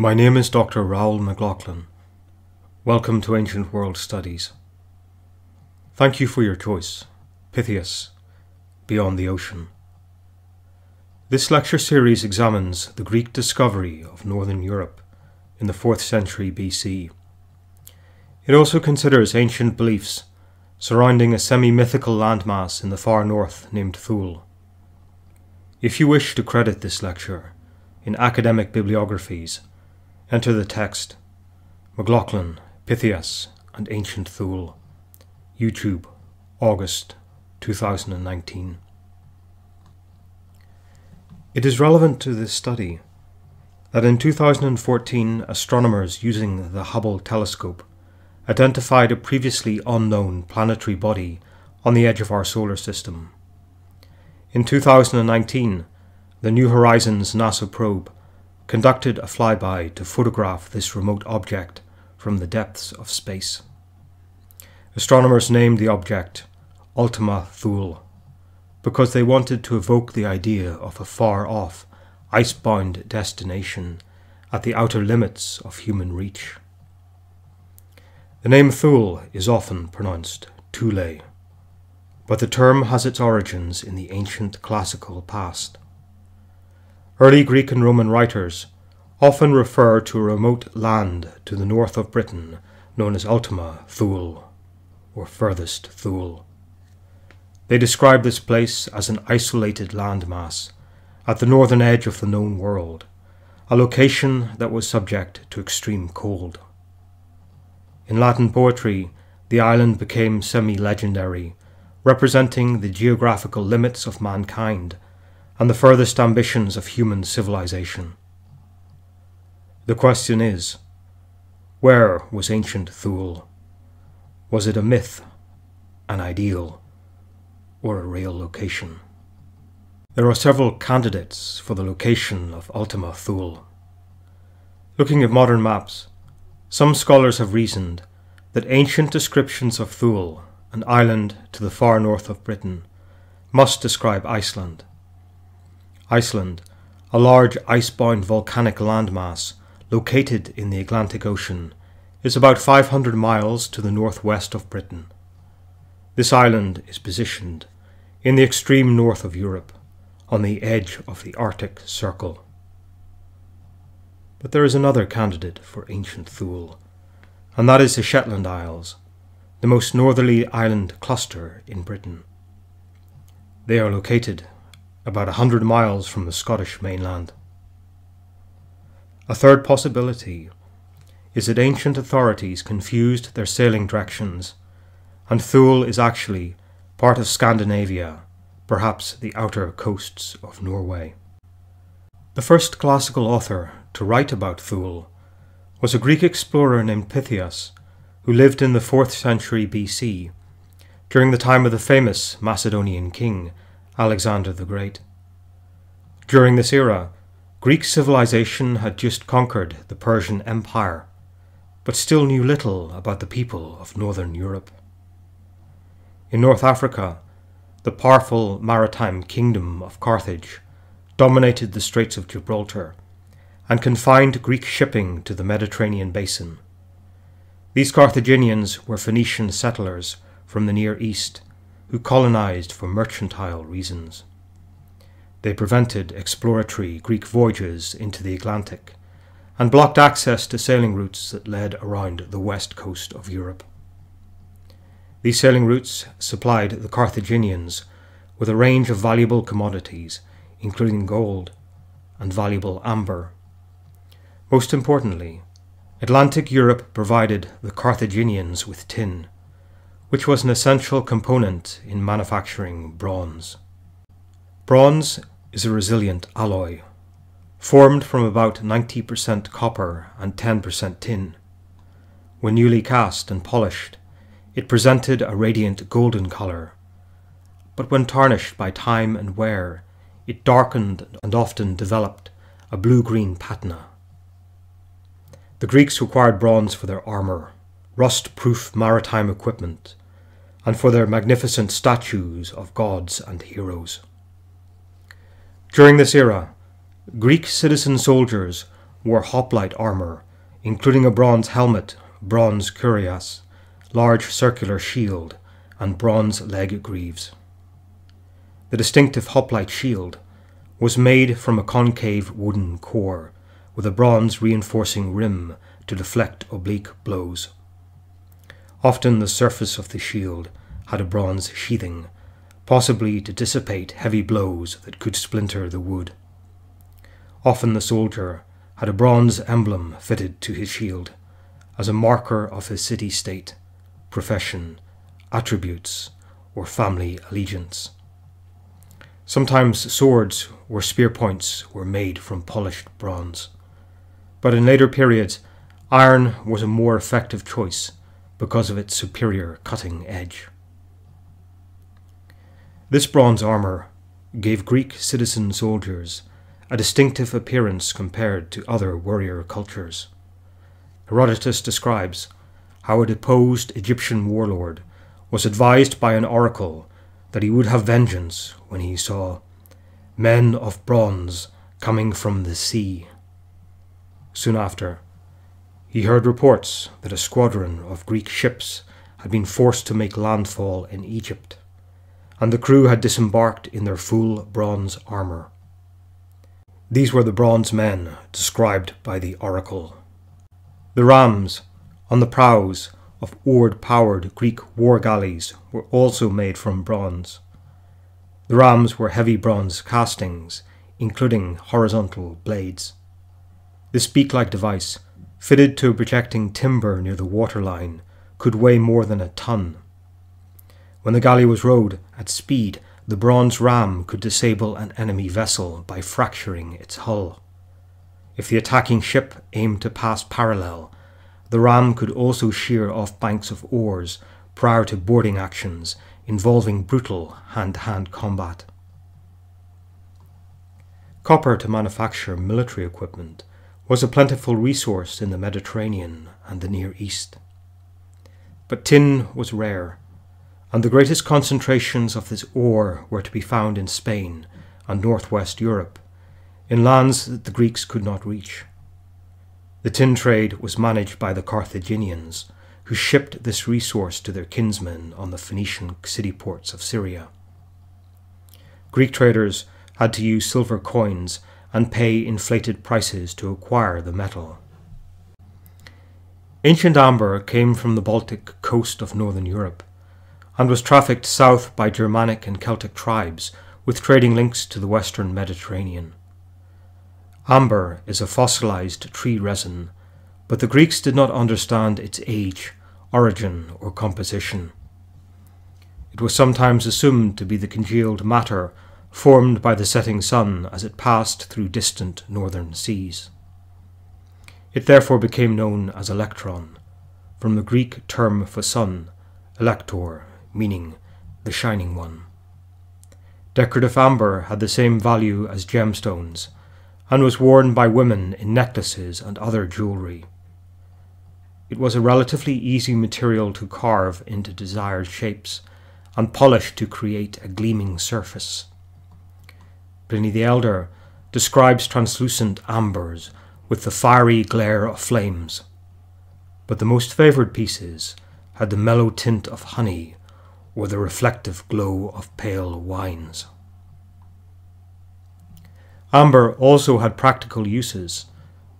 My name is Dr Raoul McLaughlin. Welcome to Ancient World Studies. Thank you for your choice, Pytheas, Beyond the Ocean. This lecture series examines the Greek discovery of Northern Europe in the 4th century BC. It also considers ancient beliefs surrounding a semi-mythical landmass in the far north named Thule. If you wish to credit this lecture in academic bibliographies, enter the text McLaughlin, Pytheas and Ancient Thule, YouTube, August 2019. It is relevant to this study that in 2014 astronomers using the Hubble telescope identified a previously unknown planetary body on the edge of our solar system. In 2019, the New Horizons NASA probe conducted a flyby to photograph this remote object from the depths of space. Astronomers named the object Ultima Thule because they wanted to evoke the idea of a far-off, ice-bound destination at the outer limits of human reach. The name Thule is often pronounced Thule, but the term has its origins in the ancient classical past. Early Greek and Roman writers often refer to a remote land to the north of Britain known as Ultima Thule, or furthest Thule. They describe this place as an isolated landmass at the northern edge of the known world, a location that was subject to extreme cold. In Latin poetry, the island became semi-legendary, representing the geographical limits of mankind and the furthest ambitions of human civilization. The question is, where was ancient Thule? Was it a myth, an ideal, or a real location? There are several candidates for the location of Ultima Thule. Looking at modern maps, some scholars have reasoned that ancient descriptions of Thule, an island to the far north of Britain, must describe Iceland. Iceland, a large ice-bound volcanic landmass located in the Atlantic Ocean, is about 500 miles to the northwest of Britain. This island is positioned in the extreme north of Europe, on the edge of the Arctic Circle. But there is another candidate for ancient Thule, and that is the Shetland Isles, the most northerly island cluster in Britain. They are located about 100 miles from the Scottish mainland. A third possibility is that ancient authorities confused their sailing directions, and Thule is actually part of Scandinavia, perhaps the outer coasts of Norway. The first classical author to write about Thule was a Greek explorer named Pytheas, who lived in the 4th century BC, during the time of the famous Macedonian king, Alexander the Great. During this era, Greek civilization had just conquered the Persian Empire, but still knew little about the people of Northern Europe. In North Africa, the powerful maritime kingdom of Carthage dominated the Straits of Gibraltar and confined Greek shipping to the Mediterranean basin. These Carthaginians were Phoenician settlers from the Near East who colonized for mercantile reasons. They prevented exploratory Greek voyages into the Atlantic and blocked access to sailing routes that led around the west coast of Europe. These sailing routes supplied the Carthaginians with a range of valuable commodities, including gold and valuable amber. Most importantly, Atlantic Europe provided the Carthaginians with tin, which was an essential component in manufacturing bronze. Bronze is a resilient alloy, formed from about 90% copper and 10% tin. When newly cast and polished, it presented a radiant golden colour, but when tarnished by time and wear, it darkened and often developed a blue-green patina. The Greeks required bronze for their armour, rust-proof maritime equipment, and for their magnificent statues of gods and heroes. During this era, Greek citizen soldiers wore hoplite armor, including a bronze helmet, bronze cuirass, large circular shield, and bronze leg greaves. The distinctive hoplite shield was made from a concave wooden core, with a bronze reinforcing rim to deflect oblique blows. Often the surface of the shield had a bronze sheathing, possibly to dissipate heavy blows that could splinter the wood. Often the soldier had a bronze emblem fitted to his shield, as a marker of his city-state, profession, attributes, or family allegiance. Sometimes swords or spear points were made from polished bronze, but in later periods iron was a more effective choice because of its superior cutting edge. This bronze armor gave Greek citizen soldiers a distinctive appearance compared to other warrior cultures. Herodotus describes how a deposed Egyptian warlord was advised by an oracle that he would have vengeance when he saw men of bronze coming from the sea. Soon after, he heard reports that a squadron of Greek ships had been forced to make landfall in Egypt, and the crew had disembarked in their full bronze armor. These were the bronze men described by the oracle. The rams on the prows of oared-powered Greek war galleys were also made from bronze. The rams were heavy bronze castings, including horizontal blades. This beak-like device, fitted to a projecting timber near the waterline, could weigh more than a ton. When the galley was rowed at speed, the bronze ram could disable an enemy vessel by fracturing its hull. If the attacking ship aimed to pass parallel, the ram could also shear off banks of oars prior to boarding actions involving brutal hand-to-hand combat. Copper to manufacture military equipment was a plentiful resource in the Mediterranean and the Near East. But tin was rare, and the greatest concentrations of this ore were to be found in Spain and northwest Europe, in lands that the Greeks could not reach. The tin trade was managed by the Carthaginians, who shipped this resource to their kinsmen on the Phoenician city ports of Syria. Greek traders had to use silver coins and pay inflated prices to acquire the metal. Ancient amber came from the Baltic coast of northern Europe, and was trafficked south by Germanic and Celtic tribes with trading links to the western Mediterranean. Amber is a fossilized tree resin, but the Greeks did not understand its age, origin, or composition. It was sometimes assumed to be the congealed matter formed by the setting sun as it passed through distant northern seas. It therefore became known as Electron, from the Greek term for sun, elector, meaning the shining one. Decorative amber had the same value as gemstones, and was worn by women in necklaces and other jewellery. It was a relatively easy material to carve into desired shapes, and polish to create a gleaming surface. Pliny the Elder describes translucent ambers with the fiery glare of flames, but the most favoured pieces had the mellow tint of honey or the reflective glow of pale wines. Amber also had practical uses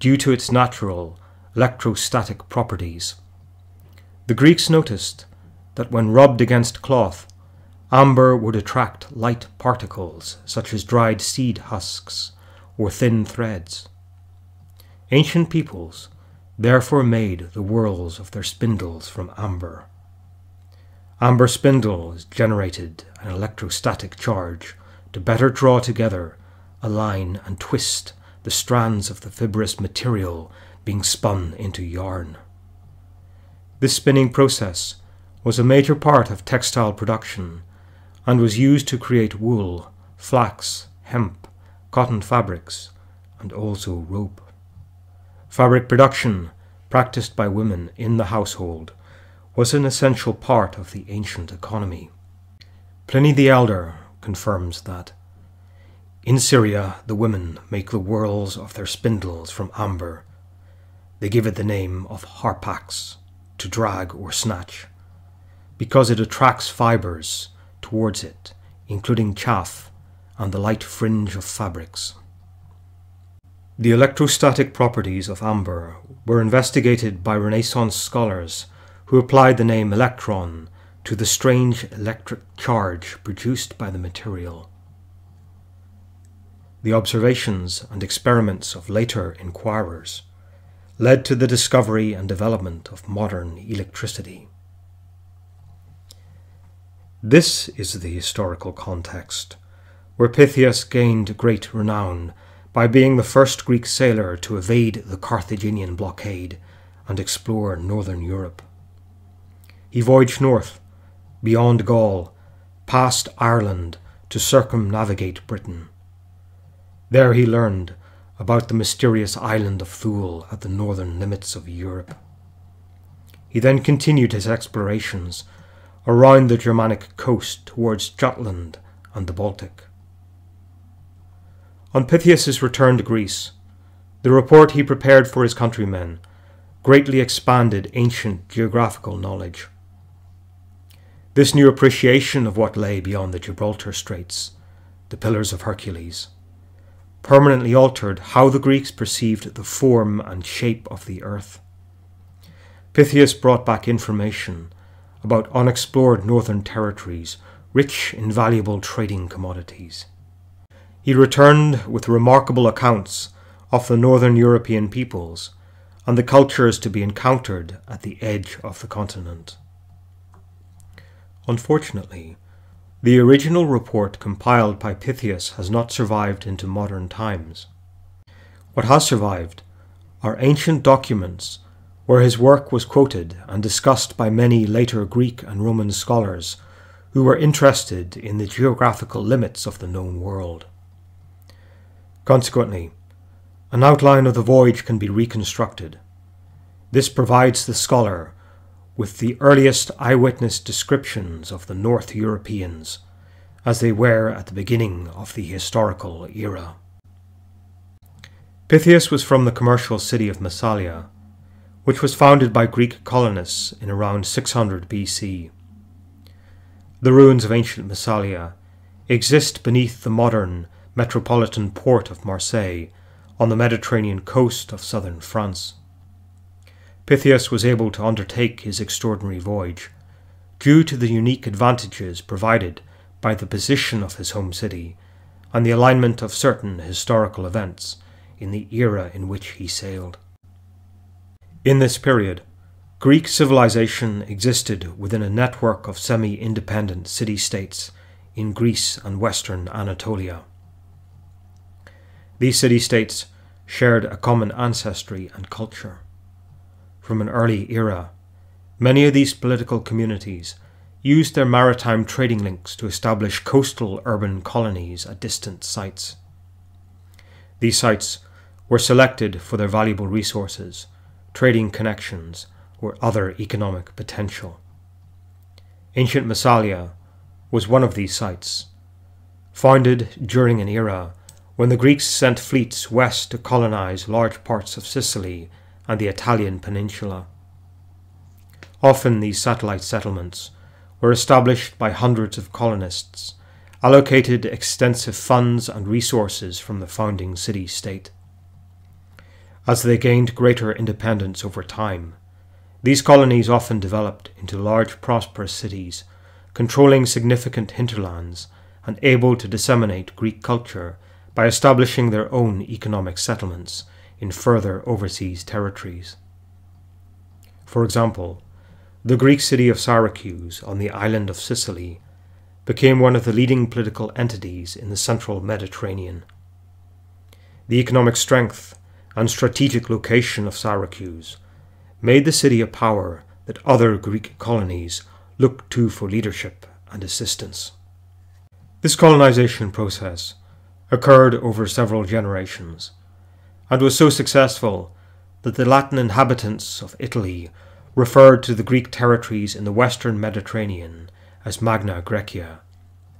due to its natural electrostatic properties. The Greeks noticed that when rubbed against cloth, amber would attract light particles such as dried seed husks or thin threads. Ancient peoples therefore made the whorls of their spindles from amber. Amber spindles generated an electrostatic charge to better draw together, align and twist the strands of the fibrous material being spun into yarn. This spinning process was a major part of textile production and was used to create wool, flax, hemp, cotton fabrics, and also rope. Fabric production, practiced by women in the household, was an essential part of the ancient economy. Pliny the Elder confirms that In Syria, the women make the whorls of their spindles from amber. They give it the name of harpax, to drag or snatch, because it attracts fibres towards it, including chaff and the light fringe of fabrics. The electrostatic properties of amber were investigated by Renaissance scholars who applied the name electron to the strange electric charge produced by the material. The observations and experiments of later inquirers led to the discovery and development of modern electricity. This is the historical context where Pytheas gained great renown by being the first Greek sailor to evade the Carthaginian blockade and explore northern Europe. He voyaged north, beyond Gaul, past Ireland to circumnavigate Britain. There he learned about the mysterious island of Thule at the northern limits of Europe. He then continued his explorations around the Germanic coast towards Shetland and the Baltic. On Pytheas' return to Greece, the report he prepared for his countrymen greatly expanded ancient geographical knowledge. This new appreciation of what lay beyond the Gibraltar Straits, the Pillars of Hercules, permanently altered how the Greeks perceived the form and shape of the earth. Pytheas brought back information about unexplored northern territories rich in valuable trading commodities. He returned with remarkable accounts of the northern European peoples and the cultures to be encountered at the edge of the continent. Unfortunately, the original report compiled by Pytheas has not survived into modern times. What has survived are ancient documents where his work was quoted and discussed by many later Greek and Roman scholars who were interested in the geographical limits of the known world. Consequently, an outline of the voyage can be reconstructed. This provides the scholar with the earliest eyewitness descriptions of the North Europeans, as they were at the beginning of the historical era. Pytheas was from the commercial city of Massalia, which was founded by Greek colonists in around 600 BC. The ruins of ancient Massalia exist beneath the modern metropolitan port of Marseille on the Mediterranean coast of southern France. Pytheas was able to undertake his extraordinary voyage due to the unique advantages provided by the position of his home city and the alignment of certain historical events in the era in which he sailed. In this period, Greek civilization existed within a network of semi-independent city-states in Greece and western Anatolia. These city-states shared a common ancestry and culture. From an early era, many of these political communities used their maritime trading links to establish coastal urban colonies at distant sites. These sites were selected for their valuable resources, trading connections, or other economic potential. Ancient Massalia was one of these sites, founded during an era when the Greeks sent fleets west to colonize large parts of Sicily and the Italian peninsula. Often these satellite settlements were established by hundreds of colonists, allocated extensive funds and resources from the founding city-state. As they gained greater independence over time, these colonies often developed into large prosperous cities, controlling significant hinterlands and able to disseminate Greek culture by establishing their own economic settlements in further overseas territories. For example, the Greek city of Syracuse on the island of Sicily became one of the leading political entities in the central Mediterranean. The economic strength and strategic location of Syracuse made the city a power that other Greek colonies looked to for leadership and assistance. This colonization process occurred over several generations, and was so successful that the Latin inhabitants of Italy referred to the Greek territories in the western Mediterranean as Magna Graecia,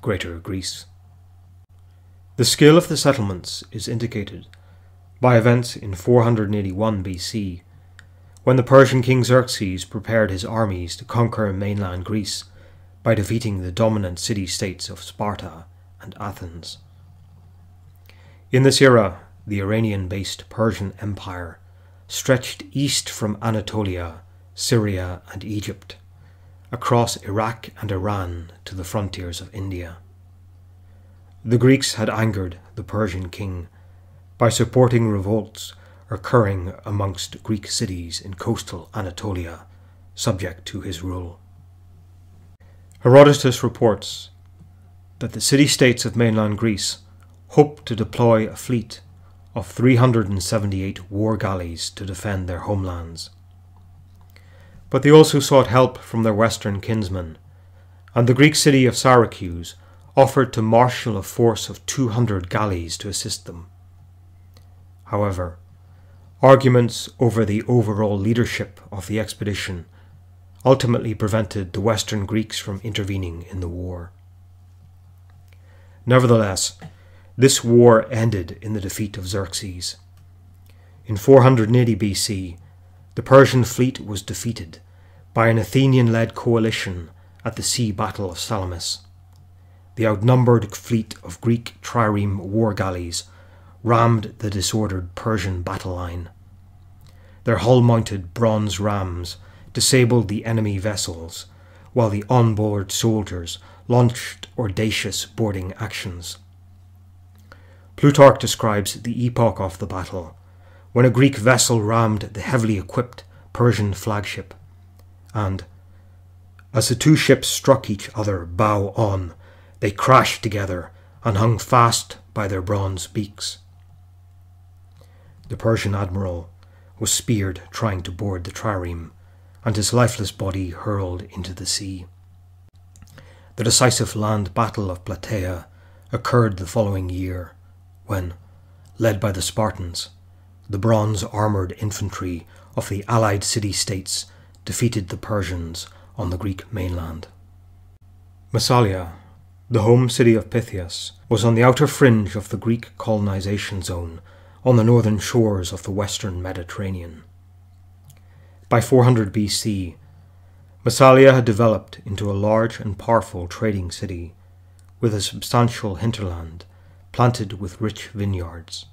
Greater Greece. The scale of the settlements is indicated by events in 481 BC, when the Persian king Xerxes prepared his armies to conquer mainland Greece by defeating the dominant city-states of Sparta and Athens. In this era, the Iranian-based Persian Empire stretched east from Anatolia, Syria and Egypt, across Iraq and Iran to the frontiers of India. The Greeks had angered the Persian king by supporting revolts occurring amongst Greek cities in coastal Anatolia, subject to his rule. Herodotus reports that the city-states of mainland Greece hoped to deploy a fleet of 378 war galleys to defend their homelands. But they also sought help from their western kinsmen, and the Greek city of Syracuse offered to marshal a force of 200 galleys to assist them. However, arguments over the overall leadership of the expedition ultimately prevented the Western Greeks from intervening in the war. Nevertheless, this war ended in the defeat of Xerxes. In 480 BC, the Persian fleet was defeated by an Athenian-led coalition at the Sea Battle of Salamis. The outnumbered fleet of Greek trireme war galleys rammed the disordered Persian battle line. Their hull-mounted bronze rams disabled the enemy vessels, while the onboard soldiers launched audacious boarding actions. Plutarch describes the epoch of the battle, when a Greek vessel rammed the heavily equipped Persian flagship, and, as the two ships struck each other bow on, they crashed together and hung fast by their bronze beaks. The Persian admiral was speared trying to board the trireme, and his lifeless body hurled into the sea. The decisive land battle of Plataea occurred the following year, when, led by the Spartans, the bronze-armoured infantry of the allied city-states defeated the Persians on the Greek mainland. Massalia, the home city of Pytheas, was on the outer fringe of the Greek colonization zone on the northern shores of the western Mediterranean. By 400 BC, Massalia had developed into a large and powerful trading city, with a substantial hinterland planted with rich vineyards.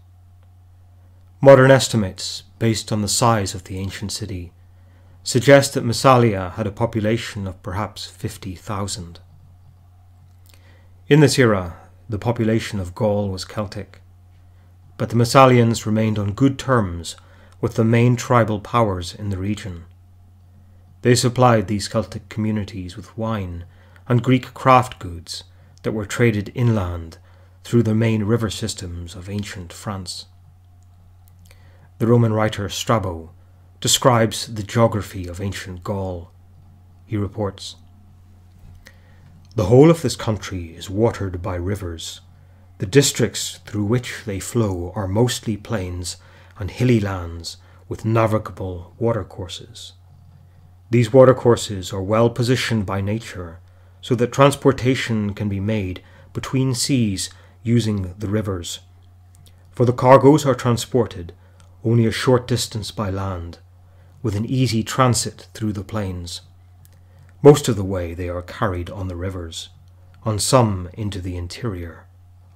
Modern estimates, based on the size of the ancient city, suggest that Massalia had a population of perhaps 50,000. In this era, the population of Gaul was Celtic, but the Massalians remained on good terms with the main tribal powers in the region. They supplied these Celtic communities with wine and Greek craft goods that were traded inland through the main river systems of ancient France. The Roman writer Strabo describes the geography of ancient Gaul. He reports, "The whole of this country is watered by rivers. The districts through which they flow are mostly plains and hilly lands with navigable watercourses. These watercourses are well positioned by nature so that transportation can be made between seas using the rivers. For the cargoes are transported only a short distance by land, with an easy transit through the plains. Most of the way they are carried on the rivers, on some into the interior,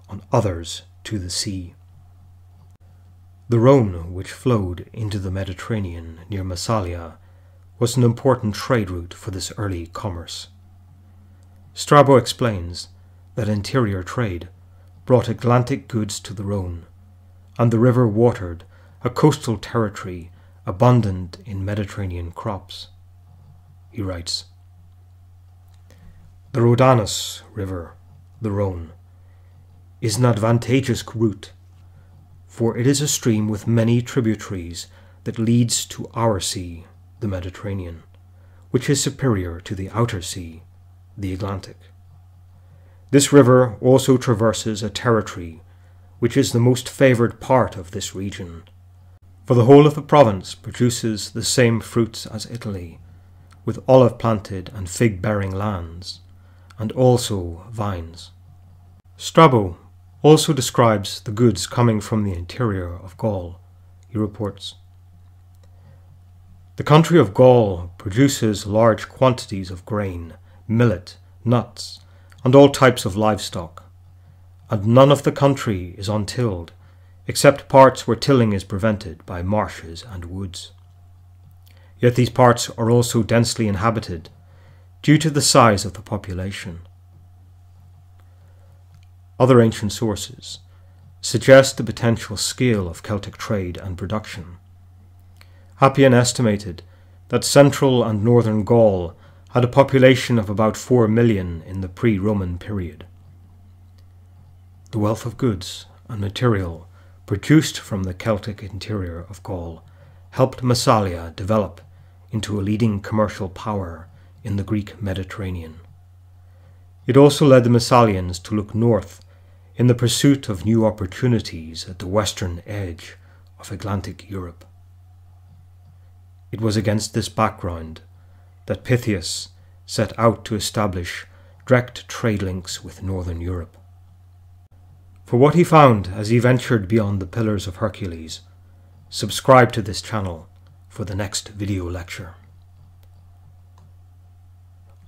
on others to the sea." The Rhône, which flowed into the Mediterranean near Massalia, was an important trade route for this early commerce. Strabo explains that interior trade brought Atlantic goods to the Rhône, and the river watered a coastal territory abundant in Mediterranean crops. He writes, "The Rhodanus River, the Rhône, is an advantageous route, for it is a stream with many tributaries that leads to our sea, the Mediterranean, which is superior to the outer sea, the Atlantic. This river also traverses a territory which is the most favoured part of this region, for the whole of the province produces the same fruits as Italy, with olive-planted and fig-bearing lands, and also vines." Strabo also describes the goods coming from the interior of Gaul. He reports, "The country of Gaul produces large quantities of grain, millet, nuts, and all types of livestock, and none of the country is untilled, except parts where tilling is prevented by marshes and woods. Yet these parts are also densely inhabited, due to the size of the population." Other ancient sources suggest the potential scale of Celtic trade and production. Appian estimated that central and northern Gaul had a population of about 4 million in the pre-Roman period. The wealth of goods and material produced from the Celtic interior of Gaul helped Massalia develop into a leading commercial power in the Greek Mediterranean. It also led the Massalians to look north in the pursuit of new opportunities at the western edge of Atlantic Europe. It was against this background that Pytheas set out to establish direct trade links with northern Europe. For what he found as he ventured beyond the Pillars of Hercules, subscribe to this channel for the next video lecture.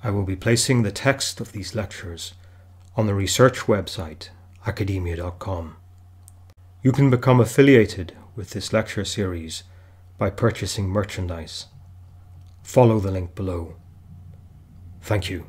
I will be placing the text of these lectures on the research website, academia.com. You can become affiliated with this lecture series by purchasing merchandise. Follow the link below. Thank you.